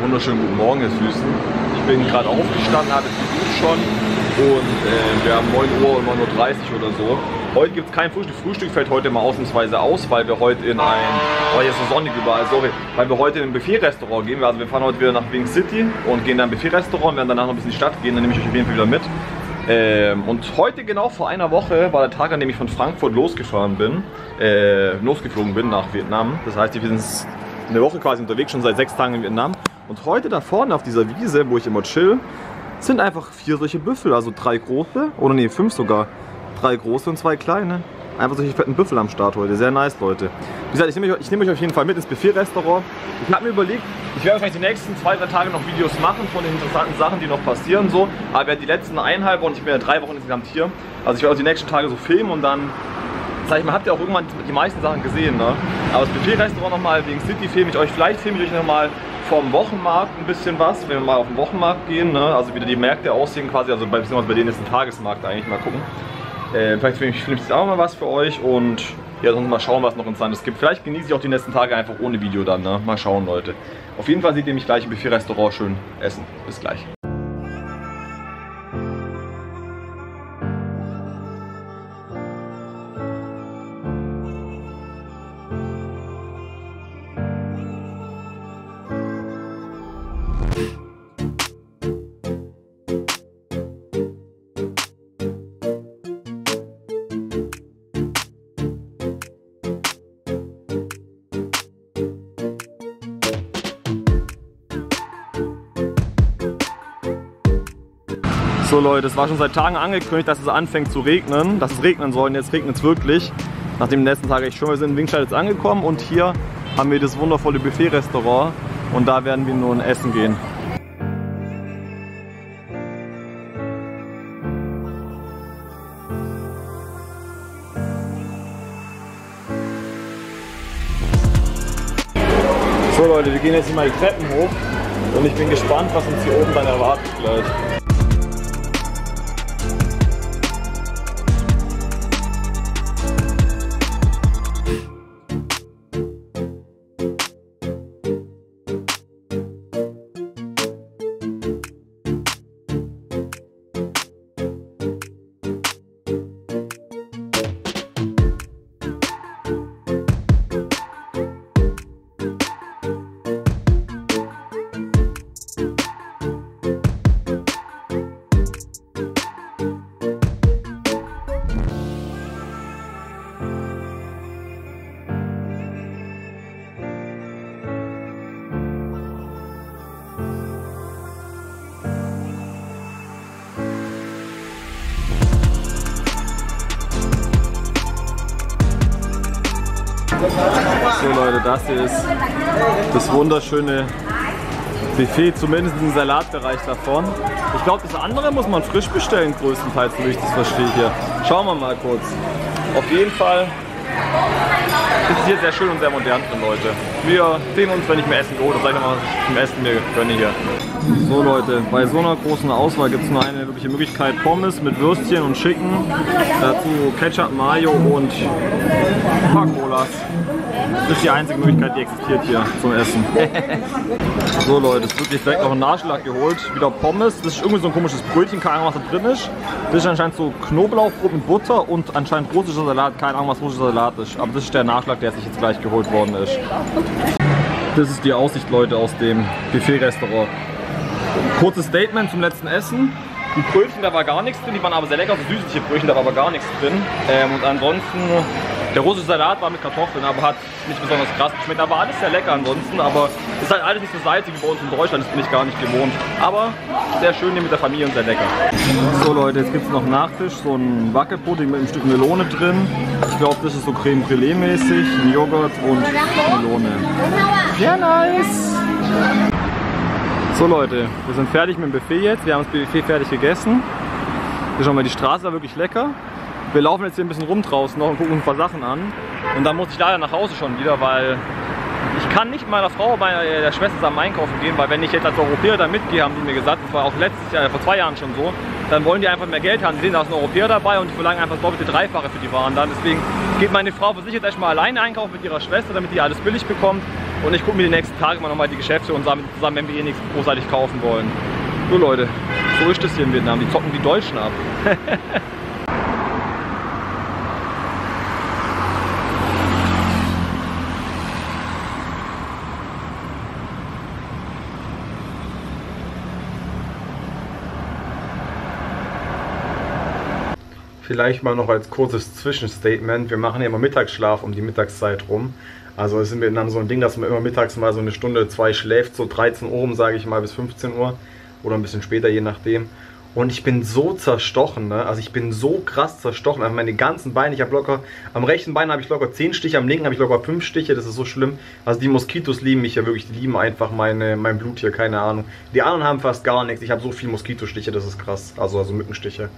Wunderschönen guten Morgen, ihr Süßen. Ich bin gerade aufgestanden, habe es schon und wir haben 9 Uhr und 9:30 Uhr oder so. Heute gibt es kein Frühstück. Frühstück fällt heute mal ausnahmsweise aus, weil wir heute in ein... Oh, jetzt ist sonnig überall, sorry. Weil wir heute in ein Buffet-Restaurant gehen. Also wir fahren heute wieder nach Wing City und gehen dann in ein Buffet-Restaurant, werden danach noch ein bisschen in die Stadt gehen, dann nehme ich euch auf jeden Fall wieder mit. Und heute genau vor einer Woche war der Tag, an dem ich von Frankfurt losgeflogen bin nach Vietnam. Das heißt, wir sind eine Woche quasi unterwegs, schon seit 6 Tagen in Vietnam. Und heute da vorne auf dieser Wiese, wo ich immer chill, sind einfach 4 solche Büffel, also 5 sogar. 3 große und 2 kleine. Einfach solche fetten Büffel am Start heute. Sehr nice, Leute. Wie gesagt, ich nehme euch auf jeden Fall mit ins Buffet-Restaurant. Ich habe mir überlegt, ich werde wahrscheinlich die nächsten 2, 3 Tage noch Videos machen von den interessanten Sachen, die noch passieren. So. Aber wir haben die letzten 1,5 Wochen, ich bin ja 3 Wochen insgesamt hier. Also ich werde auch die nächsten Tage so filmen und dann, sag ich mal, habt ihr auch irgendwann die meisten Sachen gesehen. Ne? Aber das Buffet-Restaurant nochmal, wegen City filme ich euch. Vielleicht filme ich euch nochmal vom Wochenmarkt ein bisschen was, wenn wir mal auf den Wochenmarkt gehen. Ne? Also wieder die Märkte aussehen quasi, also bei denen ist ein Tagesmarkt eigentlich. Mal gucken. Vielleicht filme ich auch mal was für euch und ja, sonst mal schauen, was noch Interessantes gibt. Vielleicht genieße ich auch die nächsten Tage einfach ohne Video dann, ne? Mal schauen, Leute. Auf jeden Fall seht ihr mich gleich im Buffet-Restaurant schön essen. Bis gleich. So Leute, es war schon seit Tagen angekündigt, dass es anfängt zu regnen, dass es regnen soll und jetzt regnet es wirklich. Nachdem die letzten Tage echt schön war, wir sind in Wingscheid jetzt angekommen und hier haben wir das wundervolle Buffet-Restaurant und da werden wir nun essen gehen. So Leute, wir gehen jetzt mal die Treppen hoch und ich bin gespannt, was uns hier oben dann erwartet gleich. So Leute, das hier ist das wunderschöne Buffet, zumindest im Salatbereich davon. Ich glaube, das andere muss man frisch bestellen, größtenteils, so wie ich das verstehe hier. Schauen wir mal kurz. Auf jeden Fall ist es hier sehr schön und sehr modern drin, Leute. Wir sehen uns, wenn ich mir Essen geholt habe. Sag ich mal, was ich zum Essen mir gönne hier. So Leute, bei so einer großen Auswahl gibt es nur eine wirkliche Möglichkeit. Pommes mit Würstchen und Chicken. Dazu Ketchup, Mayo und Coca-Colas. Das ist die einzige Möglichkeit, die existiert hier zum Essen. So Leute, es wird sich direkt noch ein Nachschlag geholt. Wieder Pommes. Das ist irgendwie so ein komisches Brötchen, keine Ahnung was da drin ist. Das ist anscheinend so Knoblauchbrot mit Butter und anscheinend russischer Salat, keine Ahnung was russischer Salat ist. Aber das ist der Nachschlag, der sich jetzt gleich geholt worden ist. Das ist die Aussicht, Leute, aus dem Buffet-Restaurant. Kurzes Statement zum letzten Essen. Die Brötchen, da war gar nichts drin, die waren aber sehr lecker, so süßliche Brötchen, da war aber gar nichts drin. Und ansonsten, der russische Salat war mit Kartoffeln, aber hat nicht besonders krass geschmeckt. Da war alles sehr lecker ansonsten, aber ist halt alles nicht so salzig wie bei uns in Deutschland, das bin ich gar nicht gewohnt. Aber sehr schön hier mit der Familie und sehr lecker. So Leute, jetzt gibt es noch einen Nachtisch, so ein Wackelpudding mit einem Stück Melone drin. Ich glaube, das ist so Creme Brûlée mäßig, Joghurt und Melone. Sehr nice! So Leute, wir sind fertig mit dem Buffet jetzt. Wir haben das Buffet fertig gegessen. Hier schauen wir, die Straße war wirklich lecker. Wir laufen jetzt hier ein bisschen rum draußen noch und gucken uns ein paar Sachen an. Und dann muss ich leider nach Hause schon wieder, weil ich kann nicht meiner Frau, der Schwester zusammen einkaufen gehen, weil wenn ich jetzt als Europäer da mitgehe, haben die mir gesagt, das war auch letztes Jahr, vor 2 Jahren schon so, dann wollen die einfach mehr Geld haben. Die sehen, da ist ein Europäer dabei und die verlangen einfach das doppelte, dreifache für die Waren dann. Deswegen geht meine Frau versichert erstmal alleine einkaufen mit ihrer Schwester, damit die alles billig bekommt. Und ich gucke mir die nächsten Tage mal nochmal die Geschäfte und zusammen, wenn wir eh nichts großartig kaufen wollen. So Leute, so ist das hier in Vietnam. Die zocken die Deutschen ab. Vielleicht mal noch als kurzes Zwischenstatement, wir machen ja immer Mittagsschlaf um die Mittagszeit rum. Also es ist in Vietnam so ein Ding, dass man immer mittags mal so eine Stunde, zwei schläft, so 13 Uhr, sage ich mal, bis 15 Uhr oder ein bisschen später, je nachdem. Und ich bin so zerstochen, ne? Also ich bin so krass zerstochen, also meine ganzen Beine, ich habe locker, am rechten Bein habe ich locker 10 Stiche, am linken habe ich locker 5 Stiche, das ist so schlimm. Also die Moskitos lieben mich ja wirklich, die lieben einfach mein Blut hier, keine Ahnung. Die anderen haben fast gar nichts, ich habe so viele Moskitostiche, das ist krass, also Mückenstiche.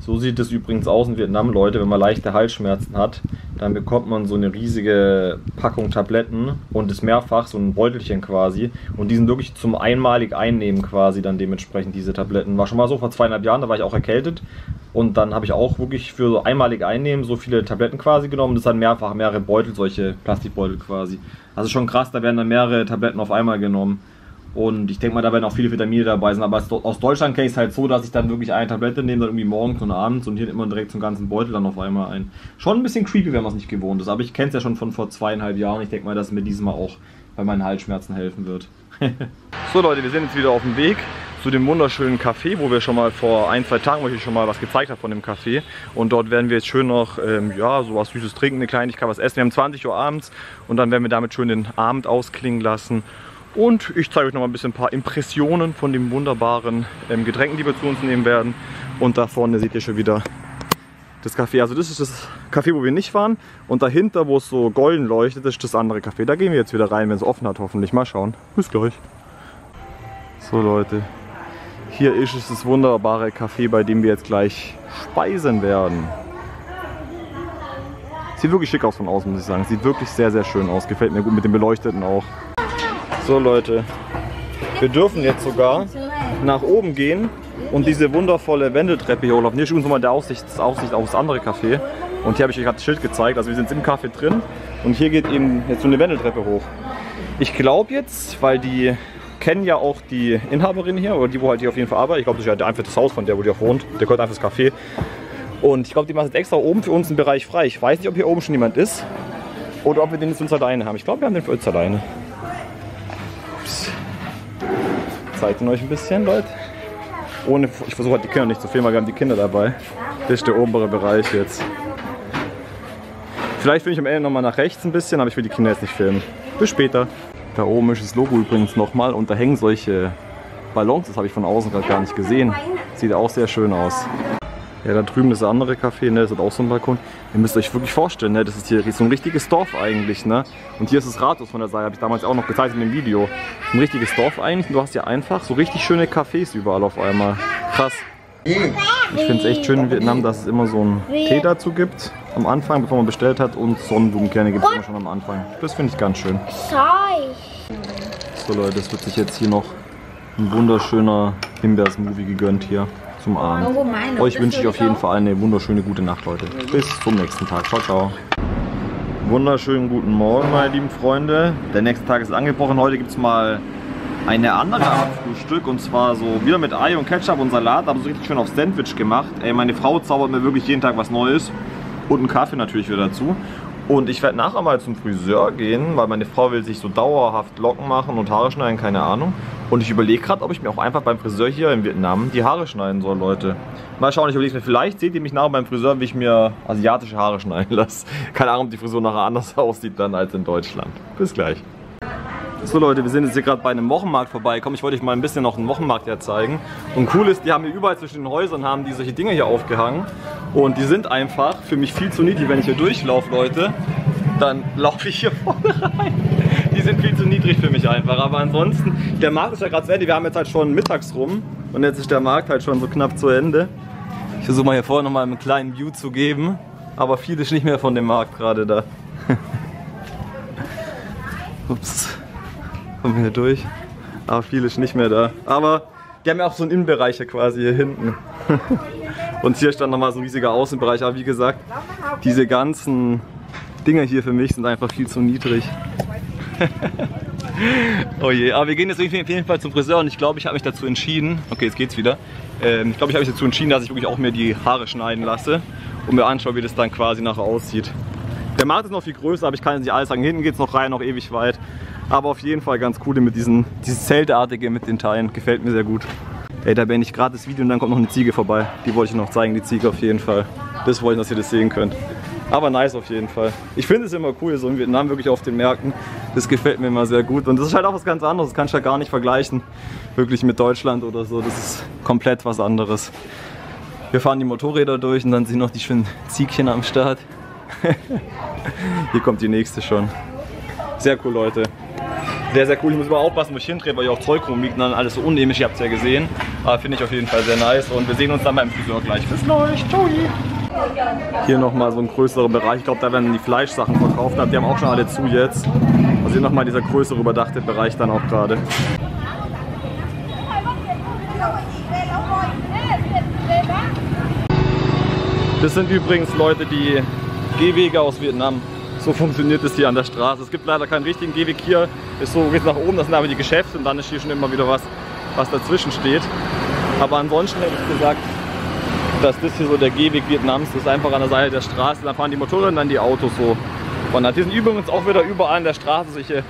So sieht es übrigens aus in Vietnam, Leute, wenn man leichte Halsschmerzen hat, dann bekommt man so eine riesige Packung Tabletten und ist mehrfach so ein Beutelchen quasi. Und die sind wirklich zum einmalig Einnehmen quasi dann dementsprechend diese Tabletten. War schon mal so vor 2,5 Jahren, da war ich auch erkältet. Und dann habe ich auch wirklich für so einmalig Einnehmen so viele Tabletten quasi genommen. Das sind mehrfach mehrere Beutel, solche Plastikbeutel quasi. Also schon krass, da werden dann mehrere Tabletten auf einmal genommen. Und ich denke mal, da werden auch viele Vitamine dabei sein, aber aus Deutschland kenne ich es halt so, dass ich dann wirklich eine Tablette nehme, dann irgendwie morgens und abends und hier immer direkt zum ganzen Beutel dann auf einmal ein. Schon ein bisschen creepy, wenn man es nicht gewohnt ist, aber ich kenne es ja schon von vor 2,5 Jahren. Ich denke mal, dass mir dieses Mal auch bei meinen Halsschmerzen helfen wird. So Leute, wir sind jetzt wieder auf dem Weg zu dem wunderschönen Café, wo wir schon mal vor 1, 2 Tagen, wo ich schon mal was gezeigt habe von dem Café. Und dort werden wir jetzt schön noch, ja, so was Süßes trinken, eine Kleinigkeit, was essen. Wir haben 20 Uhr abends und dann werden wir damit schön den Abend ausklingen lassen. Und ich zeige euch noch mal ein bisschen ein paar Impressionen von den wunderbaren Getränken, die wir zu uns nehmen werden. Und da vorne seht ihr schon wieder das Café. Also das ist das Café, wo wir nicht waren. Und dahinter, wo es so golden leuchtet, ist das andere Café. Da gehen wir jetzt wieder rein, wenn es offen hat, hoffentlich. Mal schauen. Bis gleich. So Leute, hier ist es das wunderbare Café, bei dem wir jetzt gleich speisen werden. Sieht wirklich schick aus von außen, muss ich sagen. Sieht wirklich sehr, sehr schön aus. Gefällt mir gut, mit dem Beleuchteten auch. So Leute, wir dürfen jetzt sogar nach oben gehen und diese wundervolle Wendeltreppe hier holen. Hier ist übrigens mal der Aussicht auf das andere Café. Und hier habe ich euch gerade das Schild gezeigt, also wir sind jetzt im Café drin und hier geht eben jetzt so eine Wendeltreppe hoch. Ich glaube jetzt, weil die kennen ja auch die Inhaberin hier, oder die, wo halt hier auf jeden Fall arbeitet. Ich glaube, das ist ja einfach das Haus von der, wo die auch wohnt. Der gehört einfach das Café. Und ich glaube, die machen jetzt extra oben für uns einen Bereich frei. Ich weiß nicht, ob hier oben schon jemand ist oder ob wir den jetzt für uns alleine haben. Ich glaube, wir haben den für uns alleine. Zeigt euch ein bisschen, Leute. Ohne, ich versuche halt die Kinder nicht zu filmen, weil wir haben die Kinder dabei. Das ist der obere Bereich jetzt. Vielleicht will ich am Ende nochmal nach rechts ein bisschen, aber ich will die Kinder jetzt nicht filmen. Bis später. Da oben ist das Logo übrigens nochmal und da hängen solche Ballons. Das habe ich von außen gerade gar nicht gesehen. Sieht auch sehr schön aus. Ja, da drüben das andere Café, ne? Das hat auch so einen Balkon. Ihr müsst euch wirklich vorstellen, ne? Das ist hier so ein richtiges Dorf eigentlich, ne? Und hier ist das Rathaus von der Seite, habe ich damals auch noch gezeigt in dem Video. Ein richtiges Dorf eigentlich und du hast ja einfach so richtig schöne Cafés überall auf einmal. Krass. Ich finde es echt schön in Vietnam, dass es immer so einen Tee dazu gibt am Anfang, bevor man bestellt hat. Und Sonnenblumenkerne gibt es immer schon am Anfang. Das finde ich ganz schön. So Leute, das wird sich jetzt hier noch ein wunderschöner Himbeersmoothie gegönnt hier. Zum Abend. Euch wünsche ich auf jeden Fall eine wunderschöne gute Nacht, Leute. Bis zum nächsten Tag. Ciao, ciao. Wunderschönen guten Morgen, meine lieben Freunde. Der nächste Tag ist angebrochen. Heute gibt es mal eine andere Art Frühstück. Und zwar so wieder mit Ei und Ketchup und Salat, aber so richtig schön auf Sandwich gemacht. Ey, meine Frau zaubert mir wirklich jeden Tag was Neues. Und einen Kaffee natürlich wieder dazu. Und ich werde nachher mal zum Friseur gehen, weil meine Frau will sich so dauerhaft Locken machen und Haare schneiden, keine Ahnung. Und ich überlege gerade, ob ich mir auch einfach beim Friseur hier in Vietnam die Haare schneiden soll, Leute. Mal schauen, ich überlege mir, vielleicht seht ihr mich nachher beim Friseur, wie ich mir asiatische Haare schneiden lasse. Keine Ahnung, ob die Frisur nachher anders aussieht dann als in Deutschland. Bis gleich. So Leute, wir sind jetzt hier gerade bei einem Wochenmarkt vorbeigekommen. Ich wollte euch mal ein bisschen noch einen Wochenmarkt hier zeigen. Und cool ist, die haben hier überall zwischen den Häusern haben die solche Dinge hier aufgehangen. Und die sind einfach für mich viel zu niedrig. Wenn ich hier durchlaufe, Leute, dann laufe ich hier vorne rein. Die sind viel zu niedrig für mich einfach. Aber ansonsten, der Markt ist ja gerade zu Ende. Wir haben jetzt halt schon mittags rum. Und jetzt ist der Markt halt schon so knapp zu Ende. Ich versuche mal hier vorne nochmal einen kleinen View zu geben. Aber viel ist nicht mehr von dem Markt gerade da. Ups. Kommen wir hier durch, aber viel ist nicht mehr da. Aber die haben ja auch so einen Innenbereich hier quasi hier hinten. Und hier stand nochmal so ein riesiger Außenbereich. Aber wie gesagt, diese ganzen Dinger hier für mich sind einfach viel zu niedrig. Oh je, aber wir gehen jetzt auf jeden Fall zum Friseur und ich glaube, ich habe mich dazu entschieden, okay, jetzt geht's wieder. Ich glaube, ich habe mich dazu entschieden, dass ich wirklich auch mir die Haare schneiden lasse und mir anschaue, wie das dann quasi nachher aussieht. Der Markt ist noch viel größer, aber ich kann nicht alles sagen. Hinten geht es noch rein, noch ewig weit. Aber auf jeden Fall ganz coole mit diesen, dieses Zeltartige mit den Teilen. Gefällt mir sehr gut. Ey, da bin ich gerade das Video und dann kommt noch eine Ziege vorbei. Die wollte ich noch zeigen, die Ziege auf jeden Fall. Das wollte ich, dass ihr das sehen könnt. Aber nice auf jeden Fall. Ich finde es immer cool, so in Vietnam wirklich auf den Märkten. Das gefällt mir immer sehr gut. Und das ist halt auch was ganz anderes. Das kann ich ja halt gar nicht vergleichen. Wirklich mit Deutschland oder so. Das ist komplett was anderes. Wir fahren die Motorräder durch und dann sind noch die schönen Ziegchen am Start. Hier kommt die nächste schon. Sehr cool, Leute. Sehr, sehr cool. Ich muss immer aufpassen, wo ich hindrehe, weil hier auch Zeug rumliegt und dann alles so unähnlich. Ihr habt es ja gesehen. Aber finde ich auf jeden Fall sehr nice. Und wir sehen uns dann beim Friseur gleich. Bis gleich. Ciao. Hier nochmal so ein größerer Bereich. Ich glaube, da werden die Fleischsachen verkauft. Die haben auch schon alle zu jetzt. Also hier nochmal dieser größere überdachte Bereich dann auch gerade. Das sind übrigens Leute, die Gehwege aus Vietnam. So funktioniert es hier an der Straße. Es gibt leider keinen richtigen Gehweg hier. Es so geht nach oben, das sind aber die Geschäfte und dann ist hier schon immer wieder was dazwischen steht. Aber ansonsten hätte ich gesagt, dass das hier so der Gehweg Vietnams ist, einfach an der Seite der Straße. Da fahren die Motorräder und dann die Autos so. Und hier sind übrigens auch wieder überall an der Straße solche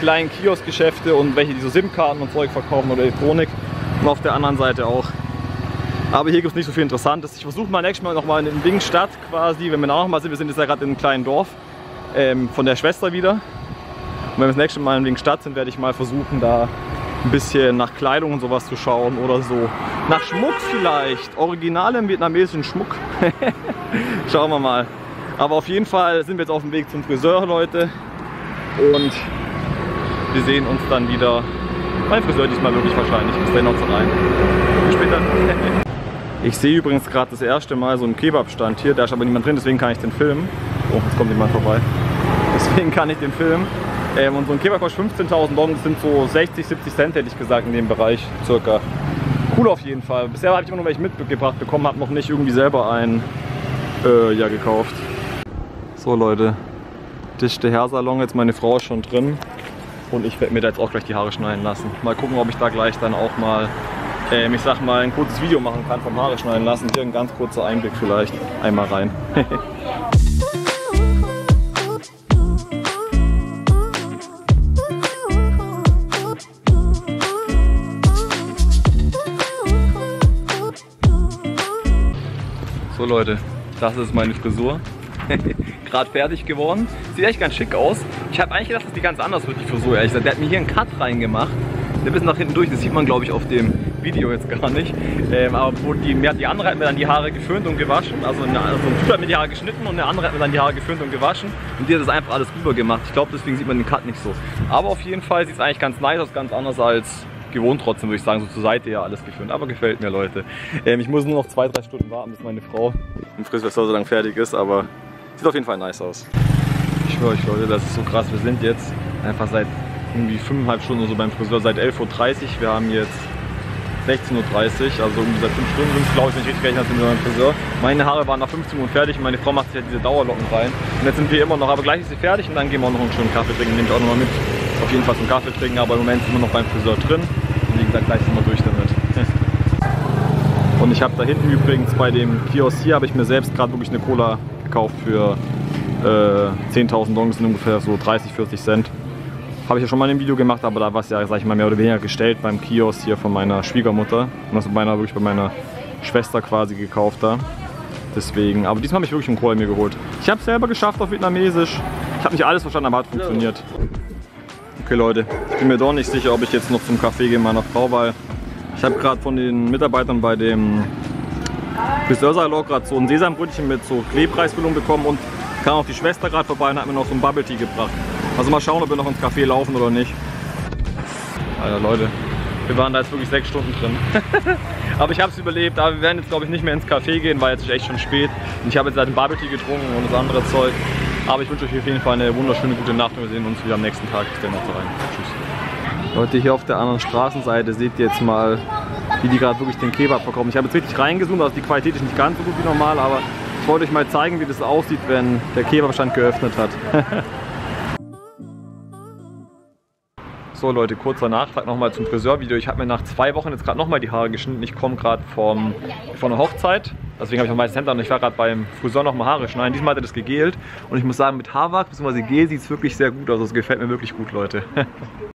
kleinen Kioskgeschäfte und welche, die so SIM-Karten und Zeug verkaufen oder Elektronik. Und auf der anderen Seite auch. Aber hier gibt es nicht so viel Interessantes. Ich versuche mal nächstes Mal nochmal in Wing-Stadt quasi, wenn wir noch mal sind. Wir sind jetzt ja gerade in einem kleinen Dorf von der Schwester wieder. Und wenn wir das nächste Mal in Wing-Stadt sind, werde ich mal versuchen, da ein bisschen nach Kleidung und sowas zu schauen oder so. Nach Schmuck vielleicht. Originalem vietnamesischen Schmuck. Schauen wir mal. Aber auf jeden Fall sind wir jetzt auf dem Weg zum Friseur, Leute. Und wir sehen uns dann wieder. Mein Friseur diesmal wirklich wahrscheinlich. Bis dahin noch zu rein. Bis später. Ich sehe übrigens gerade das erste Mal so einen Kebabstand hier, da ist aber niemand drin, deswegen kann ich den filmen. Oh, jetzt kommt jemand vorbei. Deswegen kann ich den filmen. Und so ein Kebab kostet 15.000 Dong, das sind so 60, 70 Cent hätte ich gesagt in dem Bereich circa. Cool auf jeden Fall. Bisher habe ich immer nur welche mitgebracht bekommen, habe noch nicht irgendwie selber einen gekauft. So Leute, das ist der Haarsalon, jetzt meine Frau ist schon drin. Und ich werde mir da jetzt auch gleich die Haare schneiden lassen. Mal gucken, ob ich da gleich dann auch mal ich sag mal, ein kurzes Video machen kann vom Haare schneiden lassen. Hier ein ganz kurzer Einblick vielleicht. Einmal rein. So Leute, das ist meine Frisur. Gerade fertig geworden. Sieht echt ganz schick aus. Ich habe eigentlich gedacht, dass die ganz anders wird, die Frisur ehrlich gesagt. Der hat mir hier einen Cut reingemacht. Der bisschen nach hinten durch, das sieht man glaube ich auf dem Video jetzt gar nicht. Aber die andere hat mir dann die Haare geföhnt und gewaschen. Also ein Typ hat mir die Haare geschnitten und der andere hat mir dann die Haare geföhnt und gewaschen. Und die hat das einfach alles rüber gemacht. Ich glaube, deswegen sieht man den Cut nicht so. Aber auf jeden Fall sieht es eigentlich ganz nice aus, ganz anders als gewohnt trotzdem, würde ich sagen. So zur Seite ja alles geföhnt. Aber gefällt mir, Leute. Ich muss nur noch 2-3 Stunden warten, bis meine Frau im Friseur so lange fertig ist. Aber sieht auf jeden Fall nice aus. Ich schwöre euch, Leute, das ist so krass. Wir sind jetzt einfach seit irgendwie 5,5 Stunden oder so beim Friseur, seit 11.30 Uhr. Wir haben jetzt 16.30 Uhr, also irgendwie seit 5 Stunden sind es, glaube ich, wenn ich richtig gerechnet habe, mit meinem Friseur. Meine Haare waren nach 15 Uhr fertig und meine Frau macht sich halt diese Dauerlocken rein. Und jetzt sind wir immer noch, aber gleich ist sie fertig und dann gehen wir auch noch einen schönen Kaffee trinken. Nehme ich auch nochmal mit, auf jeden Fall zum Kaffee trinken, aber im Moment sind wir noch beim Friseur drin. Und wie gesagt, gleich sind wir durch damit. Und ich habe da hinten übrigens bei dem Kiosk hier, habe ich mir selbst gerade wirklich eine Cola gekauft für 10.000 Dong, das sind ungefähr so 30, 40 Cent. Habe ich ja schon mal ein Video gemacht, aber da war es ja, sag ich mal, mehr oder weniger gestellt beim Kiosk hier von meiner Schwiegermutter. Und das wirklich bei meiner Schwester quasi gekauft da. Deswegen, aber diesmal habe ich wirklich einen Kohl mir geholt. Ich habe es selber geschafft auf Vietnamesisch. Ich habe nicht alles verstanden, aber hat funktioniert. Okay Leute, ich bin mir doch nicht sicher, ob ich jetzt noch zum Café gehe meiner Frau, weil ich habe gerade von den Mitarbeitern bei dem Friseursalon gerade so ein Sesambrötchen mit so Kleepreisfüllung bekommen und kam auch die Schwester gerade vorbei und hat mir noch so ein Bubble Tea gebracht. Also mal schauen, ob wir noch ins Café laufen oder nicht. Alter Leute, wir waren da jetzt wirklich 6 Stunden drin. Aber ich habe es überlebt, aber wir werden jetzt glaube ich nicht mehr ins Café gehen, weil jetzt ist echt schon spät. Und ich habe jetzt halt einen Barbecue getrunken und das andere Zeug. Aber ich wünsche euch auf jeden Fall eine wunderschöne gute Nacht und wir sehen uns wieder am nächsten Tag. Bis dann noch rein. Tschüss. Leute, hier auf der anderen Straßenseite seht ihr jetzt mal, wie die gerade wirklich den Kebab verkaufen. Ich habe jetzt richtig reingezoomt, also die Qualität ist nicht ganz so gut wie normal, aber ich wollte euch mal zeigen, wie das aussieht, wenn der Kebabstand geöffnet hat. So Leute, kurzer Nachtrag nochmal zum Friseurvideo. Ich habe mir nach 2 Wochen jetzt gerade nochmal die Haare geschnitten. Ich komme gerade von einer Hochzeit. Deswegen habe ich noch meistens Hemd an und ich war gerade beim Friseur nochmal Haare schneiden. Diesmal hat er das gegelt. Und ich muss sagen, mit Haarwachs bzw. Gel sieht es wirklich sehr gut aus. Es gefällt mir wirklich gut, Leute.